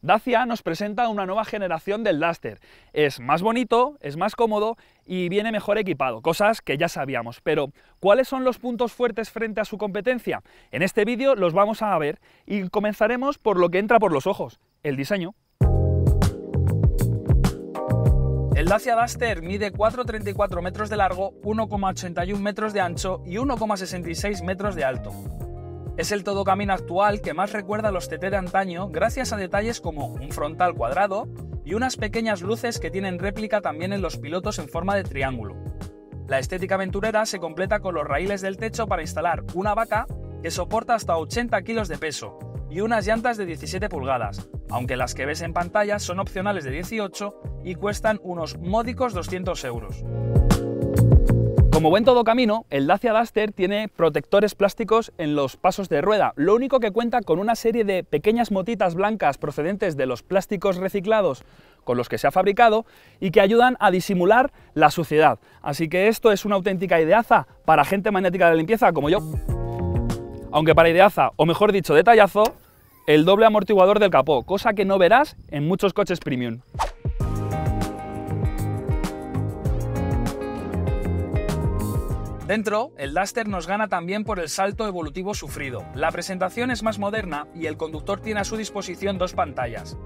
Dacia nos presenta una nueva generación del Duster. Es más bonito, es más cómodo y viene mejor equipado, cosas que ya sabíamos. Pero, ¿cuáles son los puntos fuertes frente a su competencia? En este vídeo los vamos a ver y comenzaremos por lo que entra por los ojos, el diseño. El Dacia Duster mide 4,34 metros de largo, 1,81 metros de ancho y 1,66 metros de alto. Es el todocamino actual que más recuerda a los TT de antaño gracias a detalles como un frontal cuadrado y unas pequeñas luces que tienen réplica también en los pilotos en forma de triángulo. La estética aventurera se completa con los raíles del techo para instalar una vaca que soporta hasta 80 kilos de peso y unas llantas de 17 pulgadas, aunque las que ves en pantalla son opcionales de 18 y cuestan unos módicos 200 euros. Como buen todocamino, el Dacia Duster tiene protectores plásticos en los pasos de rueda, lo único que cuenta con una serie de pequeñas motitas blancas procedentes de los plásticos reciclados con los que se ha fabricado y que ayudan a disimular la suciedad. Así que esto es una auténtica ideaza para gente maniática de la limpieza como yo. Aunque para ideaza, o mejor dicho detallazo, el doble amortiguador del capó, cosa que no verás en muchos coches premium. Dentro, el Duster nos gana también por el salto evolutivo sufrido. La presentación es más moderna y el conductor tiene a su disposición dos pantallas.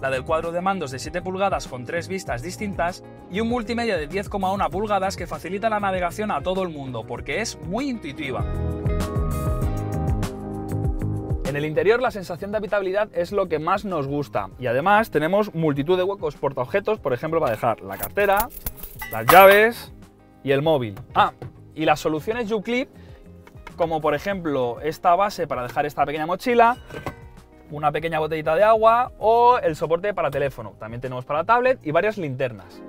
La del cuadro de mandos de 7 pulgadas con 3 vistas distintas y un multimedia de 10,1 pulgadas que facilita la navegación a todo el mundo porque es muy intuitiva. En el interior la sensación de habitabilidad es lo que más nos gusta y además tenemos multitud de huecos portaobjetos, por ejemplo para dejar la cartera, las llaves y el móvil. Y las soluciones U-Clip, como por ejemplo esta base para dejar esta pequeña mochila, una pequeña botellita de agua o el soporte para teléfono. También tenemos para tablet y varias linternas.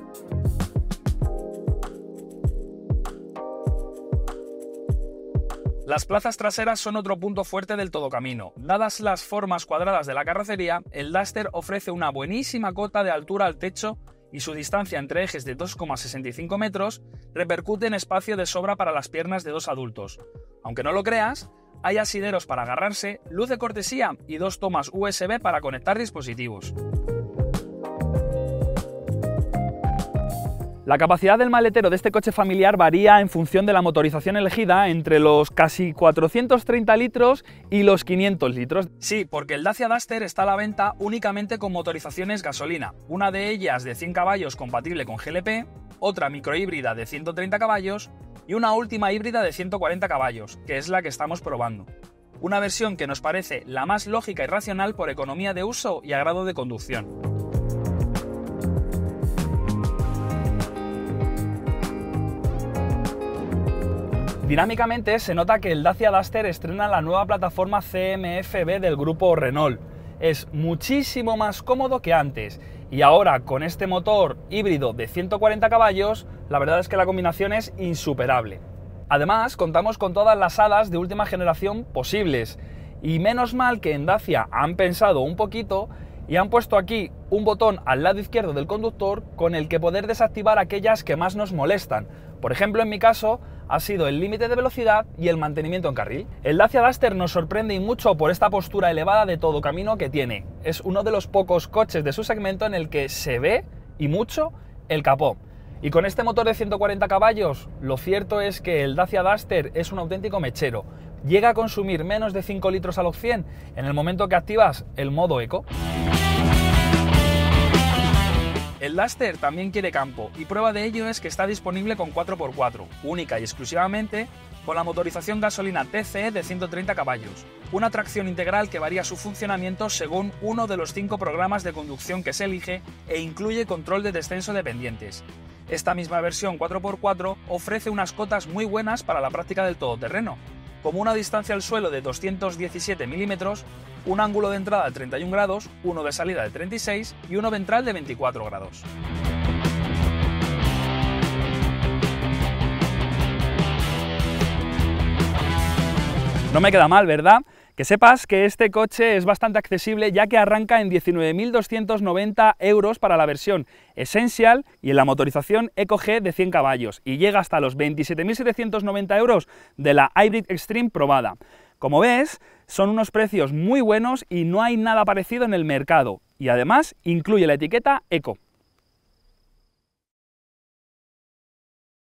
Las plazas traseras son otro punto fuerte del todocamino. Dadas las formas cuadradas de la carrocería, el Duster ofrece una buenísima cota de altura al techo y su distancia entre ejes de 2,65 metros repercute en espacio de sobra para las piernas de dos adultos. Aunque no lo creas, hay asideros para agarrarse, luz de cortesía y dos tomas USB para conectar dispositivos. La capacidad del maletero de este coche familiar varía en función de la motorización elegida entre los casi 430 litros y los 500 litros. Sí, porque el Dacia Duster está a la venta únicamente con motorizaciones gasolina, una de ellas de 100 caballos compatible con GLP, otra microhíbrida de 130 caballos y una última híbrida de 140 caballos, que es la que estamos probando. Una versión que nos parece la más lógica y racional por economía de uso y agrado de conducción. Dinámicamente se nota que el Dacia Duster estrena la nueva plataforma CMFB del grupo Renault. Es muchísimo más cómodo que antes y ahora con este motor híbrido de 140 caballos, la verdad es que la combinación es insuperable. Además, contamos con todas las alas de última generación posibles y menos mal que en Dacia han pensado un poquito y han puesto aquí un botón al lado izquierdo del conductor con el que poder desactivar aquellas que más nos molestan. Por ejemplo, en mi caso, ha sido el límite de velocidad y el mantenimiento en carril. El Dacia Duster nos sorprende y mucho por esta postura elevada de todocamino que tiene. Es uno de los pocos coches de su segmento en el que se ve, y mucho, el capó. Y con este motor de 140 caballos, lo cierto es que el Dacia Duster es un auténtico mechero. Llega a consumir menos de 5 litros a los 100 en el momento que activas el modo eco. El Duster también quiere campo y prueba de ello es que está disponible con 4x4, única y exclusivamente con la motorización gasolina TCE de 130 caballos, una tracción integral que varía su funcionamiento según uno de los 5 programas de conducción que se elige e incluye control de descenso de pendientes. Esta misma versión 4x4 ofrece unas cotas muy buenas para la práctica del todoterreno, como una distancia al suelo de 217 milímetros, un ángulo de entrada de 31 grados, uno de salida de 36 y uno ventral de 24 grados. No me queda mal, ¿verdad? Que sepas que este coche es bastante accesible ya que arranca en 19.290 euros para la versión Essential y en la motorización Eco-G de 100 caballos y llega hasta los 27.790 euros de la Hybrid Extreme probada. Como ves, son unos precios muy buenos y no hay nada parecido en el mercado. y además incluye la etiqueta Eco.